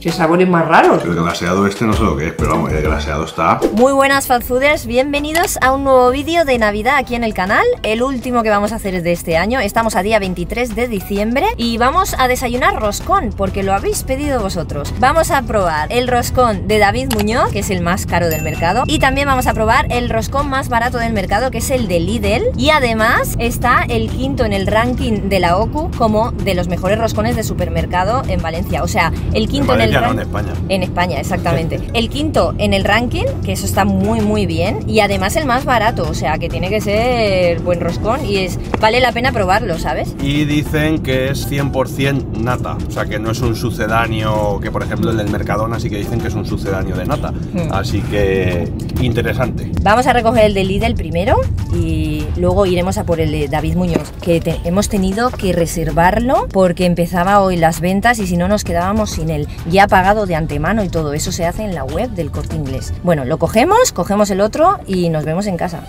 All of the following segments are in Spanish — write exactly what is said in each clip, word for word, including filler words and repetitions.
¡Qué sabores más raros! El glaseado este no sé lo que es, pero vamos, el glaseado está... Muy buenas, fanfooders, bienvenidos a un nuevo vídeo de Navidad aquí en el canal. El último que vamos a hacer es de este año. Estamos a día veintitrés de diciembre y vamos a desayunar roscón, porque lo habéis pedido vosotros. Vamos a probar el roscón de Dabiz Muñoz, que es el más caro del mercado, y también vamos a probar el roscón más barato del mercado, que es el de Lidl, y además está el quinto en el ranking de la O C U como de los mejores roscones de supermercado en Valencia. O sea, el quinto en, Valencia, en el no, en España. En España, exactamente. El quinto en el ranking, que eso está muy muy bien, y además el más barato, o sea, que tiene que ser buen roscón y es vale la pena probarlo, ¿sabes? Y dicen que es cien por cien nata, o sea, que no es un sucedáneo, que por ejemplo el del Mercadona sí que dicen que es un sucedáneo de nata. Hmm. Así que interesante. Vamos a recoger el de Lidl primero y luego iremos a por el de Dabiz Muñoz, que te hemos tenido que reservarlo porque empezaba hoy las ventas y si no nos quedábamos sin él. Ya pagado de antemano y todo eso se hace en la web del Corte Inglés. Bueno, lo cogemos, cogemos el otro y nos vemos en casa.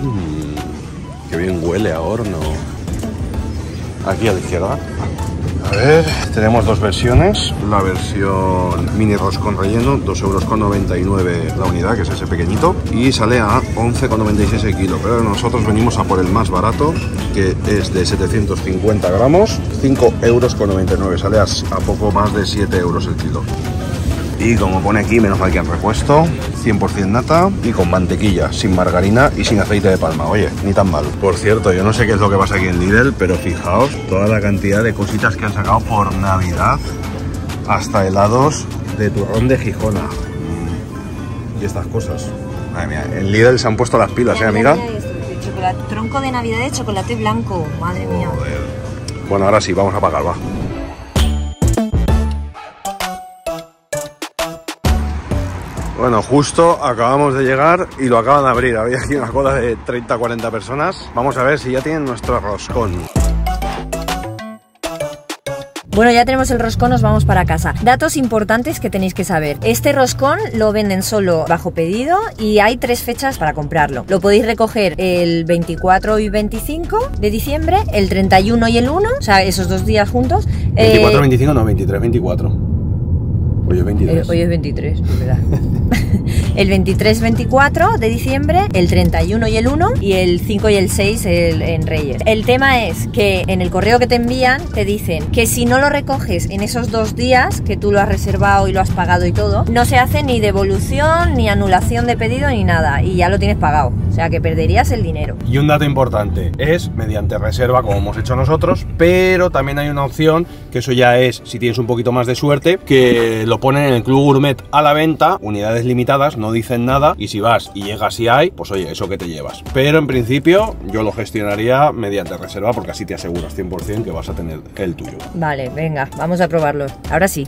Mm, qué bien huele a horno. Aquí a la izquierda. A ver, tenemos dos versiones. La versión mini roscón relleno, dos euros con noventa y nueve la unidad, que es ese pequeñito, y sale a once con noventa y seis el kilo. Pero nosotros venimos a por el más barato, que es de setecientos cincuenta gramos, cinco euros con noventa y nueve, sale a, a poco más de siete euros el kilo. Y como pone aquí, menos mal que han repuesto, cien por cien nata y con mantequilla, sin margarina y sin aceite de palma. Oye, ni tan mal. Por cierto, yo no sé qué es lo que pasa aquí en Lidl, pero fijaos toda la cantidad de cositas que han sacado por Navidad. Hasta helados de turrón de Gijona y estas cosas. Madre mía, en Lidl se han puesto las pilas, ¿eh, amiga? Chocolate, tronco de Navidad de chocolate blanco, madre mía. Bueno, ahora sí, vamos a pagar, va. Bueno, justo acabamos de llegar y lo acaban de abrir. Había aquí una cola de treinta a cuarenta personas. Vamos a ver si ya tienen nuestro roscón. Bueno, ya tenemos el roscón, nos vamos para casa. Datos importantes que tenéis que saber. Este roscón lo venden solo bajo pedido y hay tres fechas para comprarlo. Lo podéis recoger el veinticuatro y veinticinco de diciembre, el treinta y uno y el uno, o sea, esos dos días juntos. veinticuatro, eh... veinticinco, no, veintitrés, veinticuatro. Hoy es veintitrés. Hoy es veintitrés, es verdad. El veintitrés, veinticuatro de diciembre, el treinta y uno y el uno, y el cinco y el seis el, en Reyes. El tema es que en el correo que te envían te dicen que si no lo recoges en esos dos días, que tú lo has reservado y lo has pagado y todo, no se hace ni devolución, ni anulación de pedido, ni nada, y ya lo tienes pagado. O sea, que perderías el dinero. Y un dato importante es mediante reserva, como hemos hecho nosotros, pero también hay una opción, que eso ya es, si tienes un poquito más de suerte, que lo ponen en el Club Gourmet a la venta, unidades limitadas, no dicen nada, y si vas y llegas y hay, pues oye, eso que te llevas. Pero en principio yo lo gestionaría mediante reserva, porque así te aseguras cien por cien que vas a tener el tuyo. Vale, venga, vamos a probarlo. Ahora sí.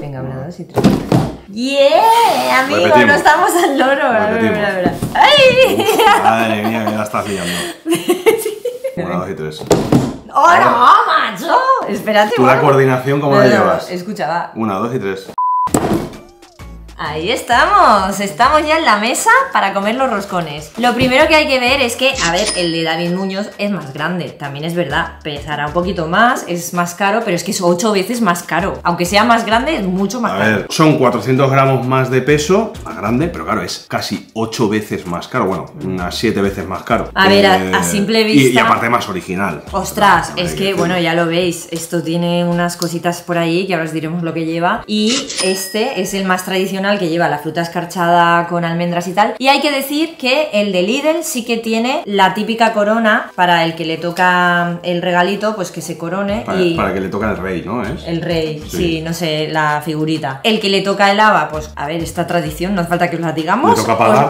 Venga, una, dos y tres. ¡Yeah! Amigo, repetimos. No estamos al loro. A ver, a ver, a ver. ¡Ay! Madre mía, que la estás liando. Una, dos y tres. ¡Hola, no, macho! Espérate. ¿Tú bueno. la coordinación cómo no, la no, llevas? Escucha, va. Una, dos y tres. Ahí estamos, estamos ya en la mesa para comer los roscones. Lo primero que hay que ver es que, a ver, el de Dabiz Muñoz es más grande, también es verdad. Pesará un poquito más, es más caro, pero es que es ocho veces más caro. Aunque sea más grande, es mucho más caro. A ver, son cuatrocientos gramos más de peso, más grande, pero claro, es casi ocho veces más caro. Bueno, unas siete veces más caro. A ver, eh, a, a simple vista... Y, y aparte más original. Ostras, es que, bueno, ya lo veis, esto tiene unas cositas por ahí, que ahora os diremos lo que lleva. Y este es el más tradicional, que lleva la fruta escarchada con almendras y tal. Y hay que decir que el de Lidl sí que tiene la típica corona para el que le toca el regalito, pues que se corone. Para, y para que le toca el rey, ¿no? ¿Es? El rey, sí. sí, no sé, la figurita. El que le toca el haba, pues a ver, esta tradición, no hace falta que os la digamos. Os,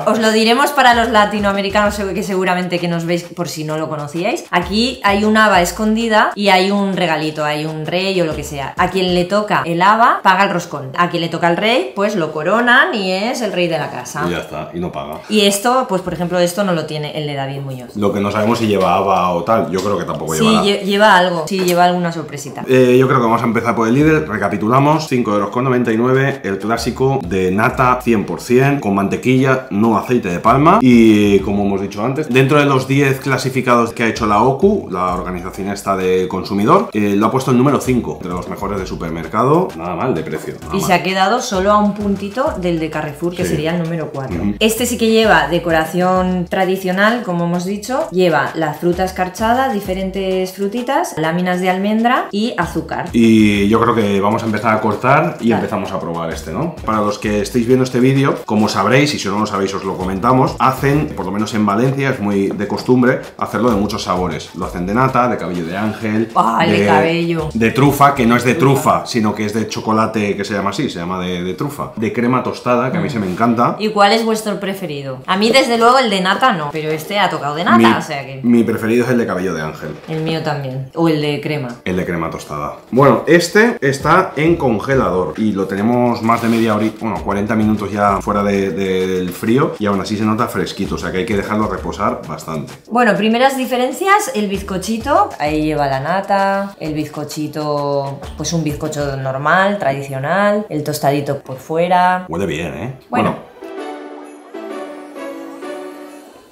os lo diremos para los latinoamericanos que seguramente que nos veis por si no lo conocíais. Aquí hay un haba escondida y hay un regalito, hay un rey o lo que sea. A quien le toca el haba, paga el roscón. A quien le toca el rey, pues lo corona. coronan y es el rey de la casa. Y ya está, y no paga. Y esto, pues por ejemplo, esto no lo tiene el de Dabiz Muñoz. Lo que no sabemos si llevaba o tal, yo creo que tampoco lleva. Sí, lleva algo, sí, lleva alguna sorpresita. Eh, yo creo que vamos a empezar por el Lidl, recapitulamos, cinco euros con noventa y nueve, el clásico de nata cien por cien, con mantequilla, no aceite de palma, y como hemos dicho antes, dentro de los diez clasificados que ha hecho la O C U, la organización esta de consumidor, eh, lo ha puesto el número cinco, entre los mejores de supermercado, nada mal de precio. Y mal. Se ha quedado solo a un puntito del de Carrefour, que sí. Sería el número cuatro. Mm-hmm. Este sí que lleva decoración tradicional, como hemos dicho, lleva la fruta escarchada, diferentes frutitas, láminas de almendra y azúcar. Y yo creo que vamos a empezar a cortar y claro. Empezamos a probar este, ¿no? Para los que estéis viendo este vídeo, como sabréis, y si no lo sabéis os lo comentamos, hacen, por lo menos en Valencia, es muy de costumbre, hacerlo de muchos sabores. Lo hacen de nata, de cabello de ángel, ¡ah, el de cabello! De trufa, que no es de trufa, sino que es de chocolate, que se llama así, se llama de, de trufa. De crema tostada, que a mí se me encanta. ¿Y cuál es vuestro preferido? A mí, desde luego, el de nata no, pero este ha tocado de nata, mi, o sea que... Mi preferido es el de cabello de ángel. El mío también. O el de crema. El de crema tostada. Bueno, este está en congelador y lo tenemos más de media horita, bueno, cuarenta minutos ya fuera de, de, del frío, y aún así se nota fresquito, o sea que hay que dejarlo reposar bastante. Bueno, primeras diferencias, el bizcochito, ahí lleva la nata, el bizcochito, pues un bizcocho normal, tradicional, el tostadito por fuera. Huele bien, ¿eh? Bueno.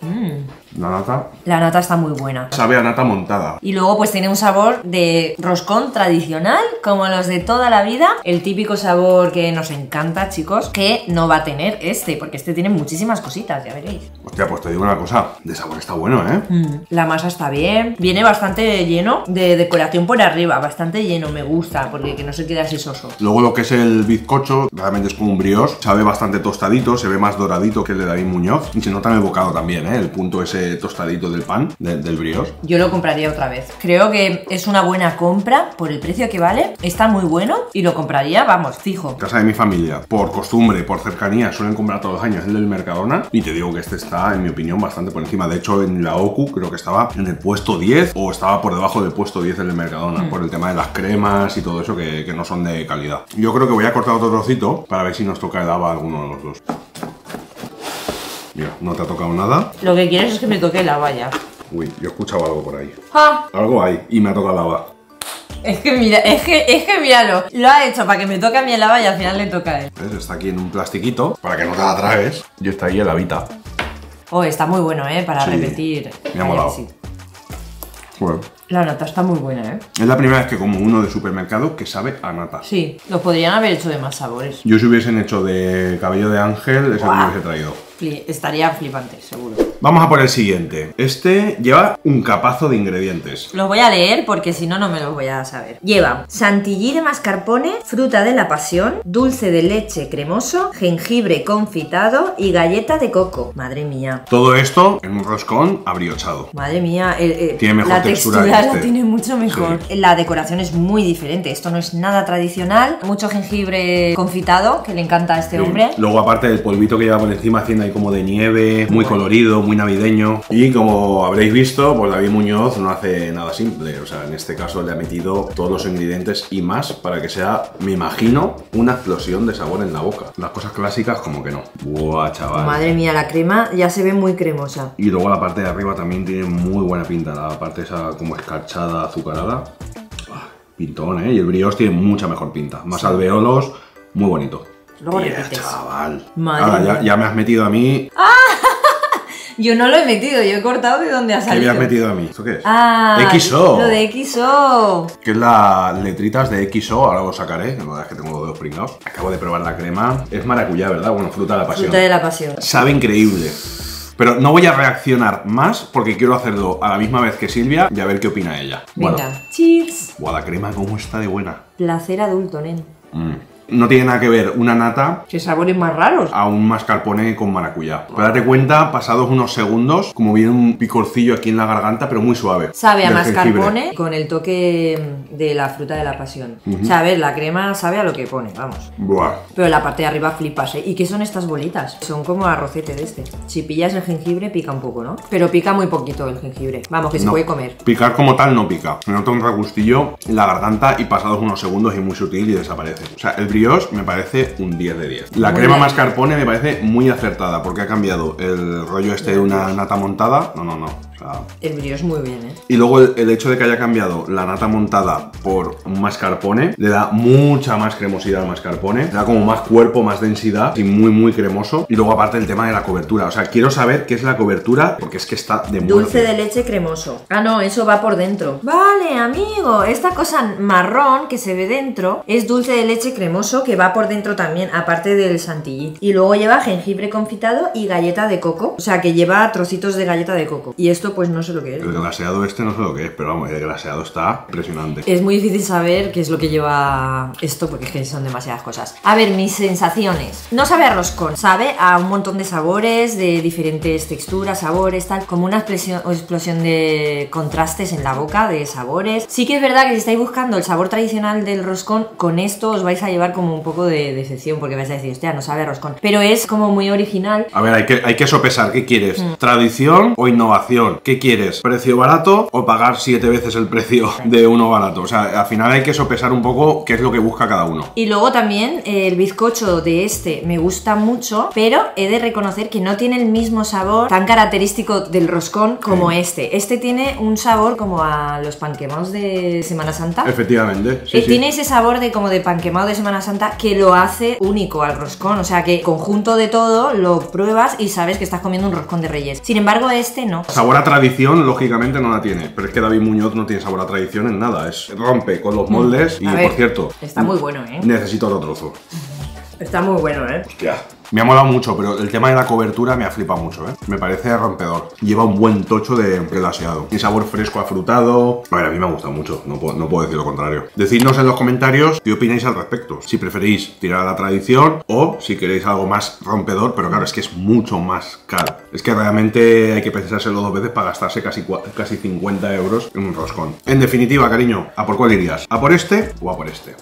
bueno. Mm. La nata. La nata está muy buena. Sabe a nata montada. Y luego pues tiene un sabor de roscón tradicional, como los de toda la vida. El típico sabor que nos encanta, chicos, que no va a tener este, porque este tiene muchísimas cositas, ya veréis. Hostia, pues te digo una cosa, de sabor está bueno, ¿eh? Mm. La masa está bien. Viene bastante lleno de decoración por arriba, bastante lleno, me gusta, porque que no se quede así soso. Luego lo que es el bizcocho, realmente es como un brioche. Sabe bastante tostadito, se ve más doradito que el de Dabiz Muñoz. Y se nota en el bocado también, ¿eh? El punto ese tostadito del pan, de, del brioche. Yo lo compraría otra vez. Creo que es una buena compra por el precio que vale. Está muy bueno y lo compraría, vamos, fijo. Casa de mi familia, por costumbre, por cercanía, suelen comprar todos los años el del Mercadona y te digo que este está, en mi opinión, bastante por encima. De hecho, en la O C U creo que estaba en el puesto diez o estaba por debajo del puesto diez del Mercadona, mm. por el tema de las cremas y todo eso que, que no son de calidad. Yo creo que voy a cortar otro trocito para ver si nos toca el haba a alguno de los dos. Mira, no te ha tocado nada. Lo que quieres es que me toque la valla. Uy, yo he escuchado algo por ahí. ¡Ah! Algo hay y me ha tocado la valla. Es que mira, es que, es que míralo. Lo ha hecho para que me toque a mí el lava y al final le toca a él. ¿Ves? Está aquí en un plastiquito para que no te la tragues. Y está ahí el habita. Oh, está muy bueno, ¿eh? Para sí, repetir. Me ha molado. Sí. Bueno. La nata está muy buena, ¿eh? Es la primera vez que como uno de supermercado que sabe a nata. Sí, los podrían haber hecho de más sabores. Yo si hubiesen hecho de cabello de ángel, eso me hubiese traído. Estaría flipante, seguro. Vamos a por el siguiente. Este lleva un capazo de ingredientes. Los voy a leer porque si no, no me los voy a saber. Lleva chantilly de mascarpone, fruta de la pasión, dulce de leche cremoso, jengibre confitado y galleta de coco. Madre mía. Todo esto en un roscón abriochado. Madre mía. El, el, tiene mejor la textura, textura que este. La tiene mucho mejor. Sí. La decoración es muy diferente. Esto no es nada tradicional. Mucho jengibre confitado, que le encanta a este sí. hombre. Luego, aparte del polvito que lleva por encima, haciendo como de nieve, muy colorido, muy navideño. Y como habréis visto, pues Dabiz Muñoz no hace nada simple. O sea, en este caso le ha metido todos los ingredientes y más para que sea, me imagino, una explosión de sabor en la boca. Las cosas clásicas como que no. Buah, chaval. Madre mía, la crema ya se ve muy cremosa. Y luego la parte de arriba también tiene muy buena pinta. La parte esa como escarchada, azucarada. Pintón, ¿eh? Y el brioche tiene mucha mejor pinta. Más alveolos, muy bonito. Luego yeah, repites. Chaval. Madre Ahora, ya, ya me has metido a mí. ¡Ah! Yo no lo he metido, yo he cortado de donde ha salido. ¿Qué me has metido a mí? ¿Esto qué es? Ah, X O. Lo de X O. Que es las letritas de X O, ahora lo sacaré. La verdad es que tengo los dedos pringados. Acabo de probar la crema. Es maracuyá, ¿verdad? Bueno, fruta de la pasión. Fruta de la pasión. Sabe increíble. Pero no voy a reaccionar más porque quiero hacerlo a la misma vez que Silvia y a ver qué opina ella. Venga, bueno. Cheers. Buah, la crema cómo está de buena. Placer adulto, nen. Mm. No tiene nada que ver una nata... ¿Qué sabores más raros? A un mascarpone con maracuyá. Pero date cuenta, pasados unos segundos, como viene un picorcillo aquí en la garganta, pero muy suave. Sabe a mascarpone jengibre. Con el toque de la fruta de la pasión. Uh-huh. O sea, a ver, la crema sabe a lo que pone, vamos. Buah. Pero la parte de arriba flipas, ¿eh? ¿Y qué son estas bolitas? Son como arrocete de este. Si pillas el jengibre, pica un poco, ¿no? Pero pica muy poquito el jengibre. Vamos, que se no. puede comer. Picar como tal no pica. Me nota un regustillo en la garganta y pasados unos segundos es muy sutil y desaparece. O sea, el brioche me parece un diez de diez. La muy crema bien. Mascarpone me parece muy acertada porque ha cambiado el rollo este de una nata montada. No, no, no. O sea, el brioche muy bien, ¿eh? Y luego el, el hecho de que haya cambiado la nata montada por un mascarpone le da mucha más cremosidad al mascarpone. Le da como más cuerpo, más densidad y muy, muy cremoso. Y luego aparte el tema de la cobertura. O sea, quiero saber qué es la cobertura porque es que está de muerte. Dulce de leche cremoso. Ah, no, eso va por dentro. Vale, amigo. Esta cosa marrón que se ve dentro es dulce de leche cremoso que va por dentro también, aparte del chantilly. Y luego lleva jengibre confitado y galleta de coco. O sea, que lleva trocitos de galleta de coco. Y esto pues no sé lo que es. El glaseado este no sé lo que es, pero vamos, el glaseado está impresionante. Es muy difícil saber qué es lo que lleva esto porque es que son demasiadas cosas. A ver, mis sensaciones. No sabe a roscón, sabe a un montón de sabores, de diferentes texturas, sabores, tal, como una explosión, explosión de contrastes en la boca, de sabores. Sí que es verdad que si estáis buscando el sabor tradicional del roscón, con esto os vais a llevar como un poco de decepción porque vais a decir, hostia, no sabe a roscón. Pero es como muy original. A ver, hay que, hay que sopesar, ¿qué quieres? Mm. ¿Tradición o innovación? ¿Qué quieres? ¿Precio barato o pagar siete veces el precio de uno barato? O sea, al final hay que sopesar un poco qué es lo que busca cada uno. Y luego también eh, el bizcocho de este me gusta mucho, pero he de reconocer que no tiene el mismo sabor tan característico del roscón como sí. este. Este tiene un sabor como a los panquemados de Semana Santa. Efectivamente. Sí, eh, sí. Tiene ese sabor de como de panquemado de Semana Santa que lo hace único al roscón. O sea, que conjunto de todo lo pruebas y sabes que estás comiendo un roscón de Reyes. Sin embargo, este no. Sabor a tradición, lógicamente no la tiene, pero es que Dabiz Muñoz no tiene sabor a tradición en nada, es rompe con los moldes y, a ver, por cierto, está muy bueno, ¿eh? Necesito otro trozo. Está muy bueno, ¿eh? Hostia. Me ha molado mucho, pero el tema de la cobertura me ha flipado mucho, ¿eh? Me parece rompedor. Lleva un buen tocho de glaseado. Y sabor fresco, afrutado. A ver, a mí me ha gustado mucho, no puedo, no puedo decir lo contrario. Decidnos en los comentarios qué opináis al respecto. Si preferís tirar a la tradición o si queréis algo más rompedor, pero claro, es que es mucho más caro. Es que realmente hay que pensárselo dos veces para gastarse casi, casi cincuenta euros en un roscón. En definitiva, cariño, ¿a por cuál irías? ¿A por este o a por este?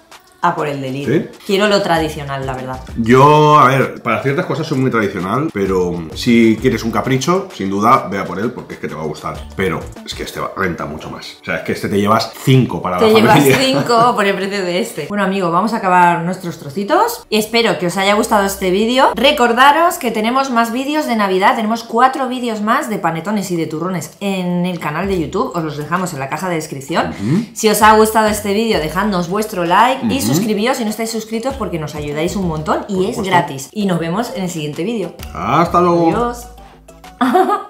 Ah, por el de Lidl. ¿Sí? Quiero lo tradicional, la verdad. Yo, a ver, para ciertas cosas soy muy tradicional, pero si quieres un capricho, sin duda, vea por él porque es que te va a gustar. Pero es que este renta mucho más. O sea, es que este te llevas cinco para la familia. Te llevas cinco por el precio de este. Bueno, amigo, vamos a acabar nuestros trocitos. Espero que os haya gustado este vídeo. Recordaros que tenemos más vídeos de Navidad. Tenemos cuatro vídeos más de panetones y de turrones en el canal de YouTube. Os los dejamos en la caja de descripción. Uh-huh. Si os ha gustado este vídeo, dejadnos vuestro like uh-huh. y suscribiros. Suscribíos si no estáis suscritos porque nos ayudáis un montón y es gratis. Y nos vemos en el siguiente vídeo. ¡Hasta luego! Adiós.